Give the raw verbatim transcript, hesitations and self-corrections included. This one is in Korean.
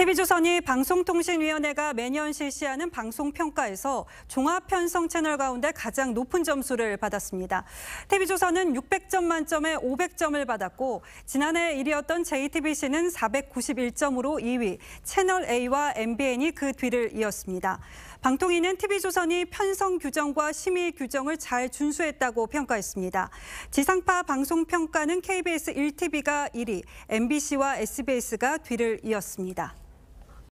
티비조선이 방송통신위원회가 매년 실시하는 방송평가에서 종합편성 채널 가운데 가장 높은 점수를 받았습니다. 티비조선은 육백 점 만점에 오백 점을 받았고, 지난해 일 위였던 제이티비씨는 사백구십일 점으로 이 위, 채널A와 엠비엔이 그 뒤를 이었습니다. 방통위는 티비조선이 편성 규정과 심의 규정을 잘 준수했다고 평가했습니다. 지상파 방송평가는 케이비에스 일 티비가 일 위, 엠비씨와 에스비에스가 뒤를 이었습니다.